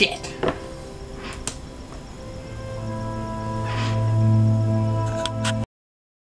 shit.